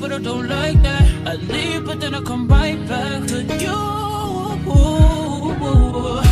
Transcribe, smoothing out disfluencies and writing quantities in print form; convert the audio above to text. But I don't like that. I leave, but then I come right back to you.